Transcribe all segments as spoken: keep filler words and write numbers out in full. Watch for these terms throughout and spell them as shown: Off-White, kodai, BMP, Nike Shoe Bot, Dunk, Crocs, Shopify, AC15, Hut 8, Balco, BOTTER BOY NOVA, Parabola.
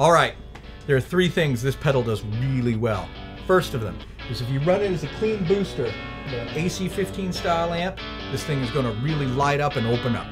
All right, there are three things this pedal does really well. First of them is if you run it as a clean booster, an A C fifteen style amp, this thing is going to really light up and open up.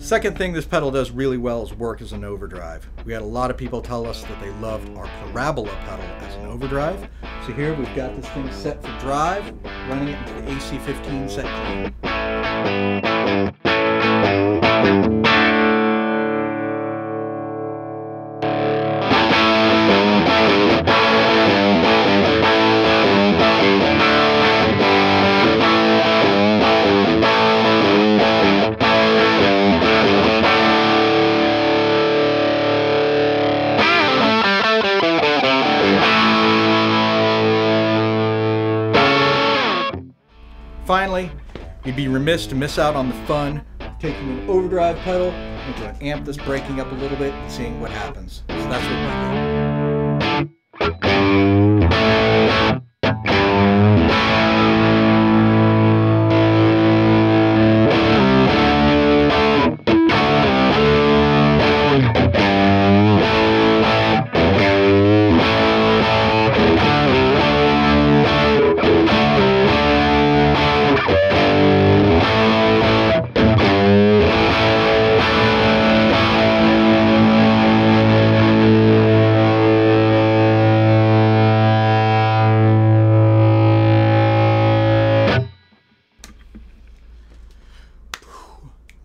Second thing this pedal does really well is work as an overdrive. We had a lot of people tell us that they loved our Parabola pedal as an overdrive. So here we've got this thing set for drive, running it into the A C fifteen set clean. Finally, you'd be remiss to miss out on the fun of taking an overdrive pedal into an amp that's breaking up a little bit and seeing what happens. So that's what we do.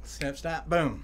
Snap, snap, boom.